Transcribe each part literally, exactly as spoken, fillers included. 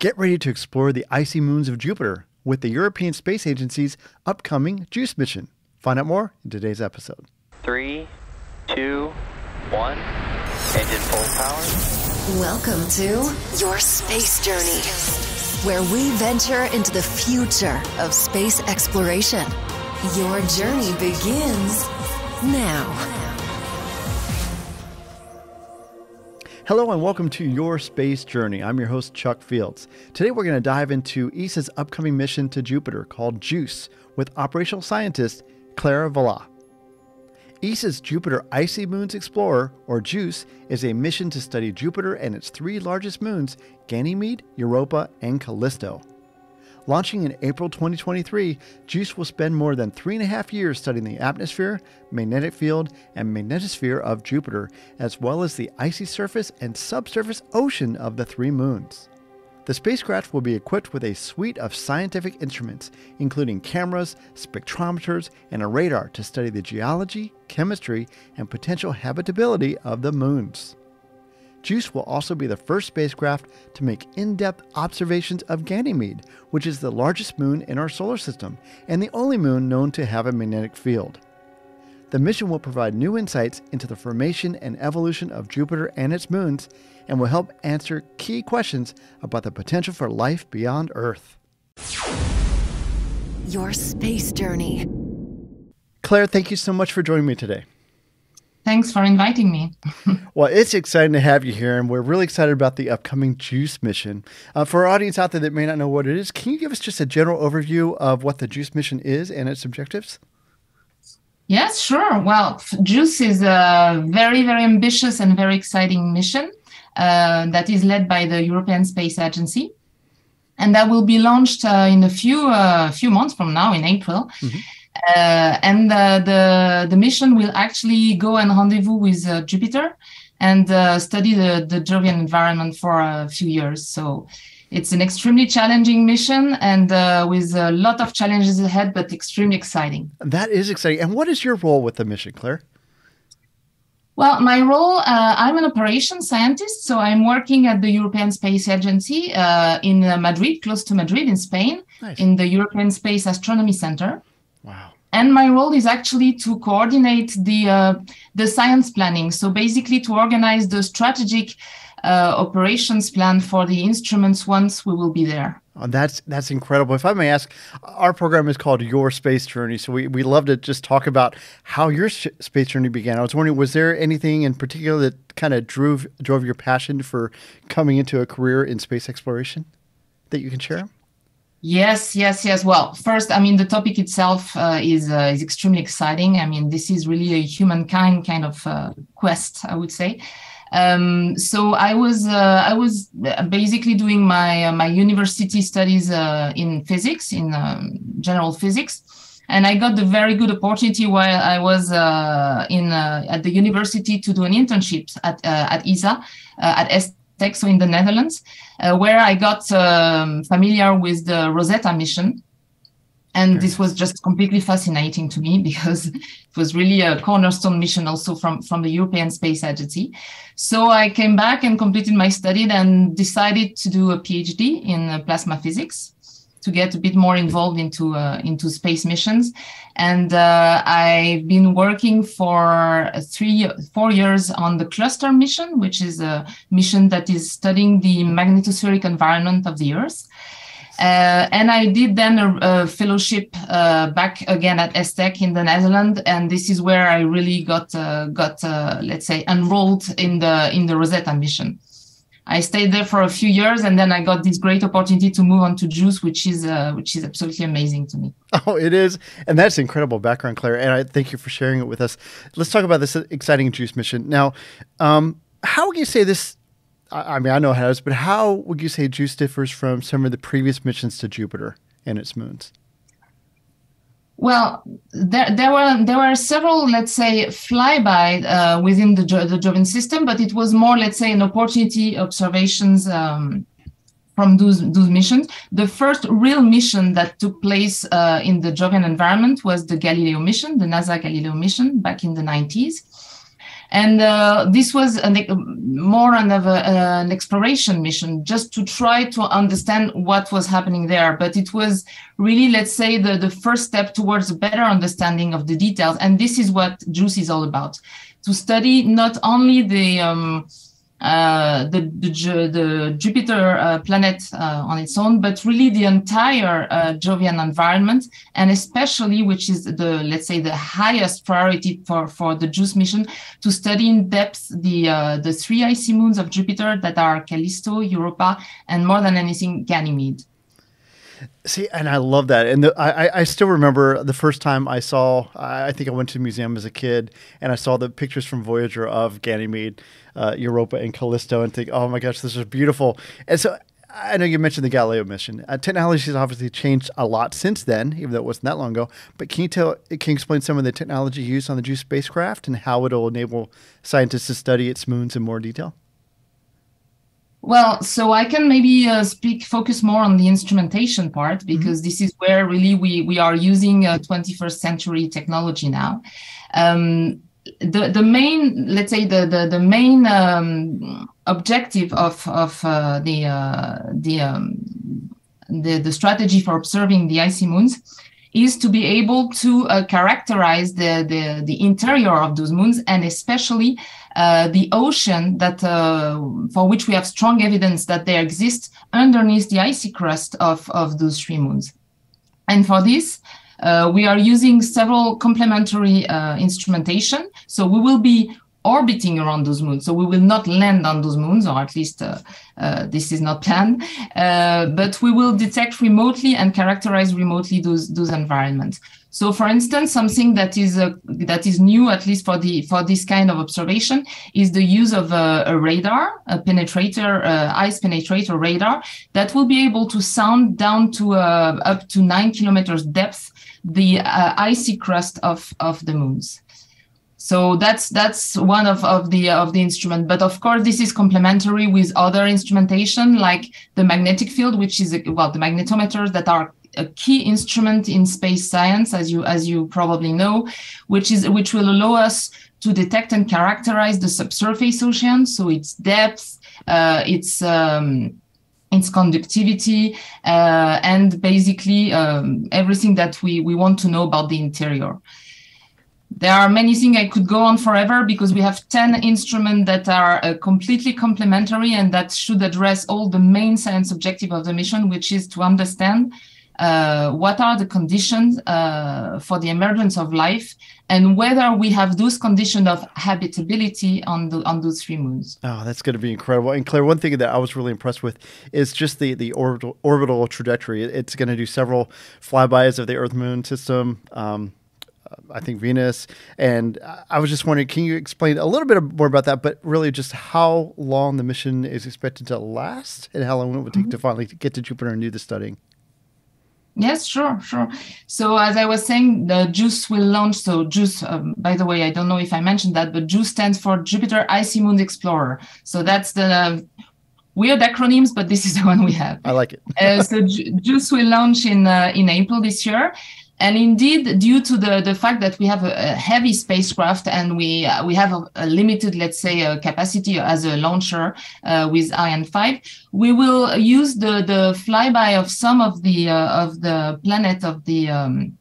Get ready to explore the icy moons of Jupiter with the European Space Agency's upcoming JUICE mission. Find out more in today's episode. Three, two, one, engine full power. Welcome to Your Space Journey, where we venture into the future of space exploration. Your journey begins now. Hello and welcome to Your Space Journey. I'm your host, Chuck Fields. Today we're going to dive into E S A's upcoming mission to Jupiter called JUICE with operational scientist Claire Vallat. E S A's Jupiter Icy Moons Explorer, or JUICE, is a mission to study Jupiter and its three largest moons, Ganymede, Europa, and Callisto. Launching in April twenty twenty-three, JUICE will spend more than three and a half years studying the atmosphere, magnetic field, and magnetosphere of Jupiter, as well as the icy surface and subsurface ocean of the three moons. The spacecraft will be equipped with a suite of scientific instruments, including cameras, spectrometers, and a radar to study the geology, chemistry, and potential habitability of the moons. JUICE will also be the first spacecraft to make in-depth observations of Ganymede, which is the largest moon in our solar system and the only moon known to have a magnetic field. The mission will provide new insights into the formation and evolution of Jupiter and its moons, and will help answer key questions about the potential for life beyond Earth. Your Space Journey. Claire, thank you so much for joining me today. Thanks for inviting me. Well, it's exciting to have you here, and we're really excited about the upcoming JUICE mission. Uh, for our audience out there that may not know what it is, can you give us just a general overview of what the JUICE mission is and its objectives? Yes, sure. Well, JUICE is a very, very ambitious and very exciting mission uh, that is led by the European Space Agency. And that will be launched uh, in a few, uh, few months from now, in April. Mm-hmm. Uh, and uh, the, the mission will actually go and rendezvous with uh, Jupiter and uh, study the, the Jovian environment for a few years. So it's an extremely challenging mission and uh, with a lot of challenges ahead, but extremely exciting. That is exciting. And what is your role with the mission, Claire? Well, my role, uh, I'm an operations scientist, so I'm working at the European Space Agency uh, in Madrid, close to Madrid in Spain, nice. In the European Space Astronomy Center. Wow. And my role is actually to coordinate the uh, the science planning. So basically to organize the strategic uh, operations plan for the instruments once we will be there. Oh, that's that's incredible. If I may ask, our program is called Your Space Journey. So we, we love to just talk about how your sh space journey began. I was wondering, was there anything in particular that kind of drove, drove your passion for coming into a career in space exploration that you can share? Yes, yes, yes. Well, first, I mean, the topic itself uh, is uh, is extremely exciting. I mean, this is really a humankind kind of uh, quest, I would say. Um, so I was uh, I was basically doing my uh, my university studies uh, in physics, in um, general physics, and I got the very good opportunity while I was uh, in uh, at the university to do an internship at uh, at E S A uh, at ESTEC. So in the Netherlands, uh, where I got um, familiar with the Rosetta mission. And sure. This was just completely fascinating to me because it was really a cornerstone mission also from, from the European Space Agency. So I came back and completed my studies and decided to do a PhD in plasma physics to get a bit more involved into, uh, into space missions. And uh, I've been working for three, four years on the Cluster mission, which is a mission that is studying the magnetospheric environment of the Earth. Uh, and I did then a, a fellowship uh, back again at ESTEC in the Netherlands. And this is where I really got, uh, got uh, let's say, enrolled in the, in the Rosetta mission. I stayed there for a few years, and then I got this great opportunity to move on to JUICE, which is uh, which is absolutely amazing to me. Oh, it is. And that's incredible background, Claire. And I thank you for sharing it with us. Let's talk about this exciting JUICE mission. Now, um, how would you say this, I, I mean, I know how it is, but how would you say JUICE differs from some of the previous missions to Jupiter and its moons? Well, there, there were there were several, let's say, flyby uh, within the, jo the Jovian system, but it was more, let's say, an opportunity observations um, from those, those missions. The first real mission that took place uh, in the Jovian environment was the Galileo mission, the NASA Galileo mission back in the nineties. And uh, this was an, more an, of a, uh, an exploration mission, just to try to understand what was happening there. But it was really, let's say, the, the first step towards a better understanding of the details. And this is what JUICE is all about, to study not only the um, uh, the, the, the Jupiter uh, planet uh, on its own, but really the entire uh, Jovian environment, and especially, which is the, let's say, the highest priority for, for the JUICE mission, to study in depth the, uh, the three icy moons of Jupiter that are Callisto, Europa, and more than anything, Ganymede. See, and I love that. And the, I, I still remember the first time I saw, I think I went to the museum as a kid, and I saw the pictures from Voyager of Ganymede, uh, Europa, and Callisto, and think, oh my gosh, this is beautiful. And so I know you mentioned the Galileo mission. Uh, technology has obviously changed a lot since then, even though it wasn't that long ago. But can you, tell, can you explain some of the technology used on the JUICE spacecraft and how it will enable scientists to study its moons in more detail? Well, so I can maybe uh, speak, focus more on the instrumentation part, because mm-hmm. this is where really we, we are using uh, twenty-first century technology now. Um, the, the main, let's say, the, the, the main um, objective of, of uh, the, uh, the, um, the, the strategy for observing the icy moons is to be able to uh, characterize the, the, the interior of those moons, and especially Uh, the ocean that, uh, for which we have strong evidence that they exist underneath the icy crust of, of those three moons. And for this, uh, we are using several complementary uh, instrumentation. So we will be orbiting around those moons. So we will not land on those moons, or at least uh, uh, this is not planned, uh, but we will detect remotely and characterize remotely those, those environments. So, for instance, something that is uh, that is new, at least for the for this kind of observation, is the use of a, a radar, a penetrator, uh, ice penetrator radar, that will be able to sound down to uh, up to nine kilometers depth the uh, icy crust of of the moons. So that's that's one of, of the of the instrument. But of course, this is complementary with other instrumentation like the magnetic field, which is well the magnetometers that are a key instrument in space science, as you as you probably know, which is which will allow us to detect and characterize the subsurface ocean, so its depth, uh, its um, its conductivity, uh, and basically um, everything that we we want to know about the interior. There are many things I could go on forever, because we have ten instruments that are uh, completely complementary and that should address all the main science objective of the mission, which is to understand uh, what are the conditions uh, for the emergence of life and whether we have those conditions of habitability on the, on those three moons. Oh, that's going to be incredible. And Claire, one thing that I was really impressed with is just the, the orbital, orbital trajectory. It's going to do several flybys of the Earth-Moon system, um, I think Venus, and I was just wondering, can you explain a little bit more about that, but really just how long the mission is expected to last and how long it would take mm-hmm. to finally get to Jupiter and do the studying? Yes, sure, sure. So as I was saying, the JUICE will launch, so JUICE, um, by the way, I don't know if I mentioned that, but JUICE stands for Jupiter Icy Moons Explorer. So that's the... Uh, weird acronyms, but this is the one we have. I like it. uh, so JUICE will launch in, uh, in April this year. And indeed, due to the, the fact that we have a, a heavy spacecraft and we uh, we have a, a limited, let's say, uh, capacity as a launcher uh, with Ariane five, we will use the, the flyby of some of the uh, of the planet of the um,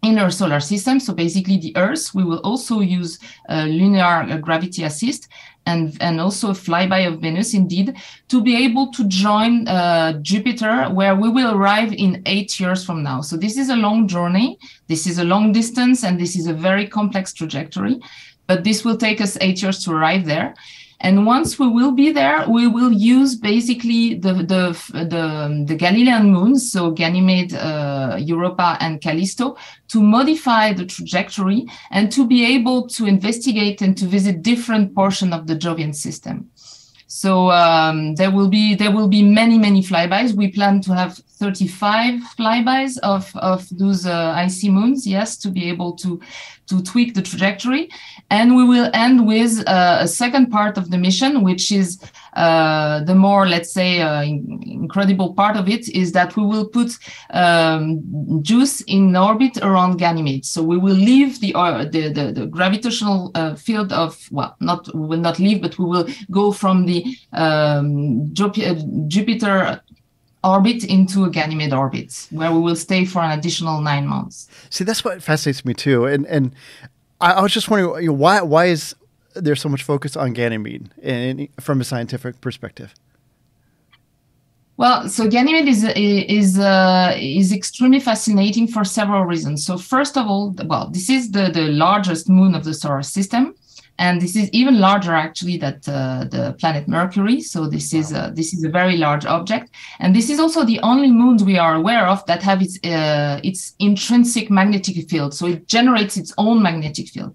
inner solar system. So basically the Earth. We will also use uh, lunar gravity assist. And, and also a flyby of Venus, indeed, to be able to join uh, Jupiter, where we will arrive in eight years from now. So this is a long journey, this is a long distance, and this is a very complex trajectory, but this will take us eight years to arrive there. And once we will be there, we will use basically the, the, the, the Galilean moons, so Ganymede, uh, Europa, and Callisto, to modify the trajectory and to be able to investigate and to visit different portions of the Jovian system. So um, there will be there will be many, many flybys. We plan to have thirty-five flybys of, of those uh, icy moons, yes, to be able to to tweak the trajectory. And we will end with uh, a second part of the mission, which is uh, the more, let's say, uh, in incredible part of it, is that we will put um, JUICE in orbit around Ganymede. So we will leave the, uh, the, the, the gravitational uh, field of, well, not we will not leave, but we will go from the um, Jupiter orbit into a Ganymede orbit, where we will stay for an additional nine months. See, that's what fascinates me too, and and I, I was just wondering, you know, why why is there so much focus on Ganymede, and from a scientific perspective? Well, so Ganymede is is uh, is extremely fascinating for several reasons. So first of all, well, this is the the largest moon of the solar system. And this is even larger, actually, than uh, the planet Mercury. So this is a, this is a very large object, and this is also the only moon we are aware of that have its uh, its intrinsic magnetic field. So it generates its own magnetic field,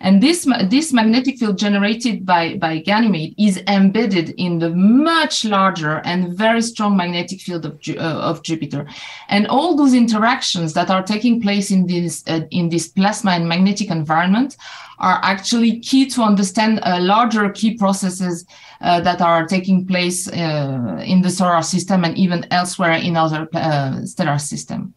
and this this magnetic field generated by by Ganymede is embedded in the much larger and very strong magnetic field of Ju uh, of Jupiter, and all those interactions that are taking place in this uh, in this plasma and magnetic environment are actually key to understand uh, larger key processes uh, that are taking place uh, in the solar system and even elsewhere in other uh, stellar systems.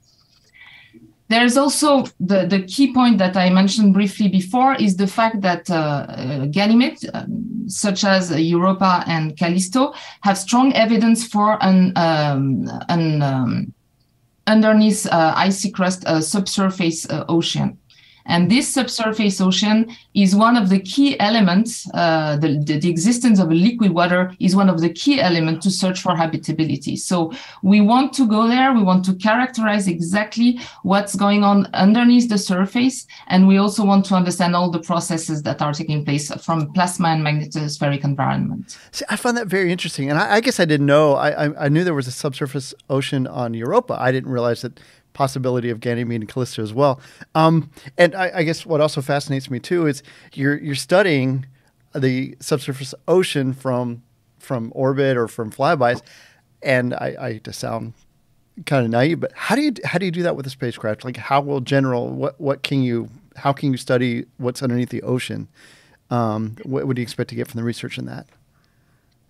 There's also the, the key point that I mentioned briefly before is the fact that uh, uh, Ganymede, um, such as Europa and Callisto, have strong evidence for an, um, an um, underneath uh, icy crust uh, subsurface uh, ocean. And this subsurface ocean is one of the key elements, uh, the, the, the existence of a liquid water is one of the key elements to search for habitability. So we want to go there, we want to characterize exactly what's going on underneath the surface, and we also want to understand all the processes that are taking place from plasma and magnetospheric environment. See, I found that very interesting, and I, I guess I didn't know, I, I, I knew there was a subsurface ocean on Europa. I didn't realize that possibility of Ganymede and Callisto as well. Um, and I, I guess what also fascinates me too is you're, you're studying the subsurface ocean from from orbit or from flybys, and I, I hate to sound kind of naive, but how do you how do you do that with a spacecraft? Like, how will general what what can you how can you study what's underneath the ocean? Um, what would you expect to get from the research in that?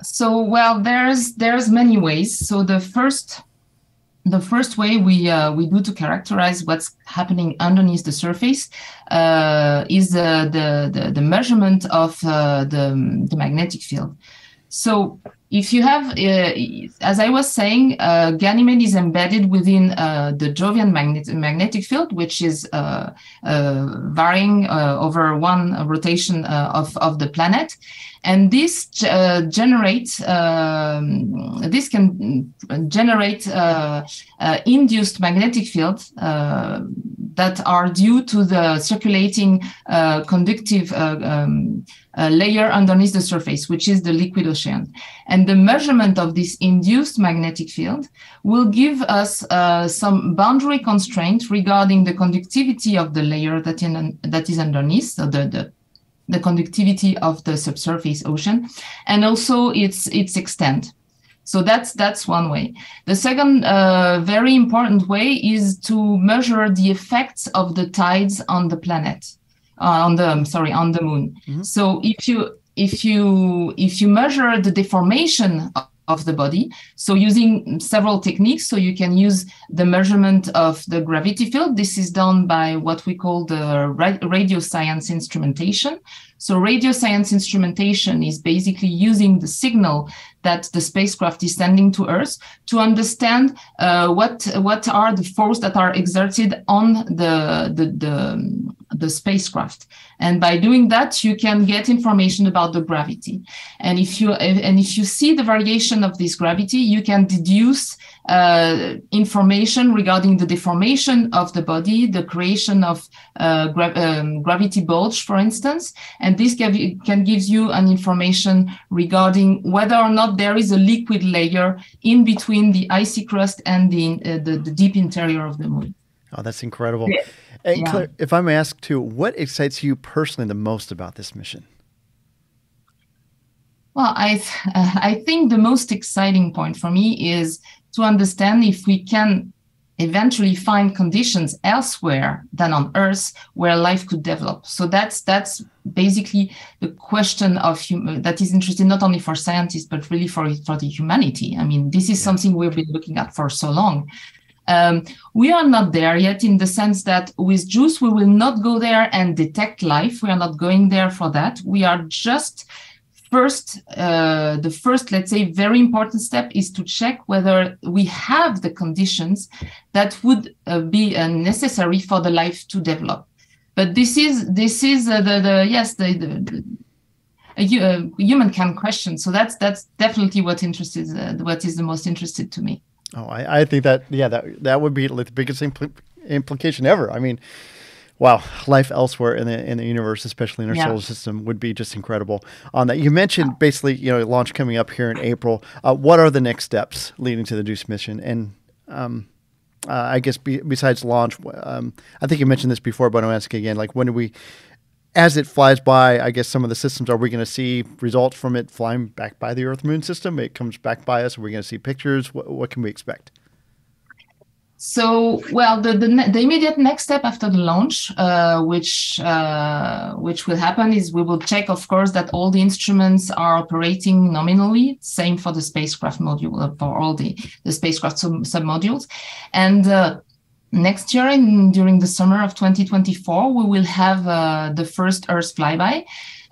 So, well, there's there's many ways. So the first The first way we uh, we do to characterize what's happening underneath the surface uh, is uh, the, the the measurement of uh, the the magnetic field. So if you have, uh, as I was saying, uh, Ganymede is embedded within uh, the Jovian magnet magnetic field, which is uh, uh, varying uh, over one rotation uh, of of the planet. And this uh, generates, um, this can generate uh, uh, induced magnetic fields uh, that are due to the circulating uh, conductive uh, um, uh, layer underneath the surface, which is the liquid ocean. And the measurement of this induced magnetic field will give us uh, some boundary constraints regarding the conductivity of the layer that, in, that is underneath, so the, the the conductivity of the subsurface ocean, and also its its extent. So that's that's one way. The second uh, very important way is to measure the effects of the tides on the planet, uh, on the I'm sorry on the moon. Mm-hmm. So if you if you if you measure the deformation of of the body, so using several techniques, so you can use the measurement of the gravity field. This is done by what we call the radio science instrumentation. So radio science instrumentation is basically using the signal that the spacecraft is sending to Earth to understand uh, what what are the forces that are exerted on the the, the the spacecraft, and by doing that you can get information about the gravity. And if you and if you see the variation of this gravity, you can deduce uh, information regarding the deformation of the body, the creation of uh, gra um, gravity bulge, for instance, and this can, can give you an information regarding whether or not there is a liquid layer in between the icy crust and the uh, the, the deep interior of the moon. Oh, that's incredible. Yeah. And yeah. Claire, if I may ask too, what excites you personally the most about this mission? Well, I, th I think the most exciting point for me is to understand if we can eventually find conditions elsewhere than on Earth where life could develop. So that's that's basically the question of hum- that is interesting not only for scientists but really for for the humanity. I mean, this is yeah. something we've been looking at for so long. Um, we are not there yet in the sense that with JUICE we will not go there and detect life. We are not going there for that. We are just first, uh, the first, let's say, very important step is to check whether we have the conditions that would uh, be uh, necessary for the life to develop. But this is this is uh, the, the yes the, the, the uh, humankind question. So that's that's definitely what interests is uh, what is the most interested to me. Oh, I, I think that, yeah, that, that would be the biggest impl implication ever. I mean, wow, life elsewhere in the in the universe, especially in our yeah. solar system, would be just incredible. On that, you mentioned basically, you know, launch coming up here in April. Uh, what are the next steps leading to the JUICE mission? And um, uh, I guess be, besides launch, um, I think you mentioned this before, but I'm asking again, like when do we, as it flies by, I guess some of the systems, are we going to see results from it flying back by the Earth-Moon system? It comes back by us. We're going to see pictures. What, what can we expect? So, well, the, the, the immediate next step after the launch, uh, which uh, which will happen, is we will check, of course, that all the instruments are operating nominally. Same for the spacecraft module, for all the, the spacecraft sub-modules. And uh, next year, in, during the summer of twenty twenty-four, we will have uh, the first Earth flyby,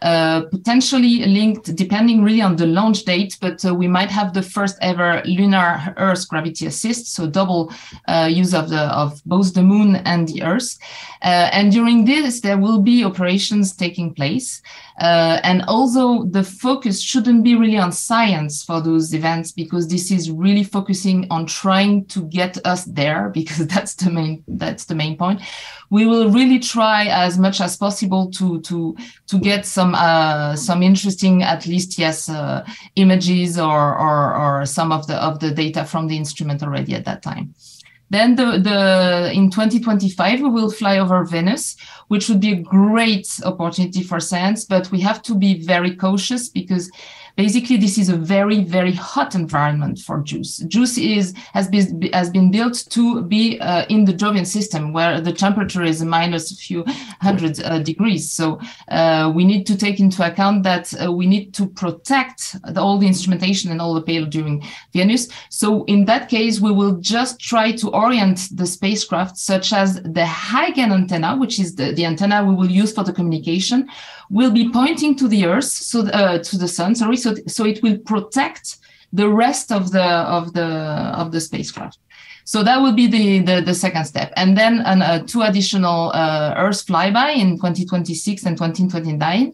uh, potentially linked, depending really on the launch date, but uh, we might have the first ever lunar Earth gravity assist, so double uh, use of, the, of both the Moon and the Earth. Uh, and during this, there will be operations taking place. Uh, and also, the focus shouldn't be really on science for those events, because this is really focusing on trying to get us there, because that's the main that's the main point. We will really try as much as possible to to to get some uh, some interesting, at least yes, uh, images or, or or some of the of the data from the instrument already at that time. Then the, the, in twenty twenty-five, we will fly over Venus, which would be a great opportunity for science, but we have to be very cautious because basically this is a very, very hot environment for JUICE. JUICE is, has, been, has been built to be uh, in the Jovian system, where the temperature is minus a few hundred uh, degrees. So uh, we need to take into account that uh, we need to protect the, all the instrumentation and all the payload during Venus. So in that case, we will just try to orient the spacecraft such as the Huygens antenna, which is the, the antenna we will use for the communication, will be pointing to the Earth, so uh, to the Sun, sorry, so so it will protect the rest of the of the of the spacecraft. So that would be the the, the second step, and then an, uh, two additional uh, Earth flyby in twenty twenty-six and twenty twenty-nine,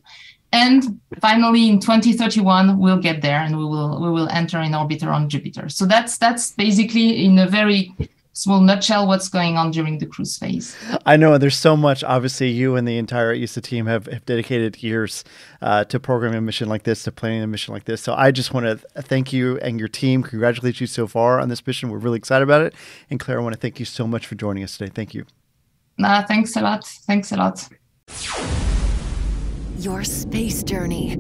and finally in twenty thirty-one we'll get there and we will we will enter in orbit around Jupiter. So that's that's basically in a very small nutshell what's going on during the cruise phase. I know there's so much. Obviously, you and the entire ESA team have, have dedicated years uh, to programming a mission like this, to planning a mission like this. So I just want to thank you and your team, congratulate you so far on this mission. We're really excited about it. And Claire, I want to thank you so much for joining us today. Thank you. Nah, thanks a lot. Thanks a lot. Your space journey.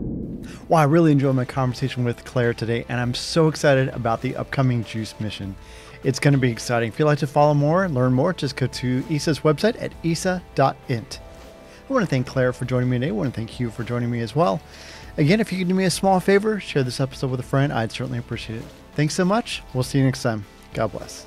Well, I really enjoyed my conversation with Claire today, and I'm so excited about the upcoming JUICE mission. It's going to be exciting. If you'd like to follow more and learn more, just go to E S A's website at E S A dot int. I want to thank Claire for joining me today. I want to thank you for joining me as well. Again, if you could do me a small favor, share this episode with a friend, I'd certainly appreciate it. Thanks so much. We'll see you next time. God bless.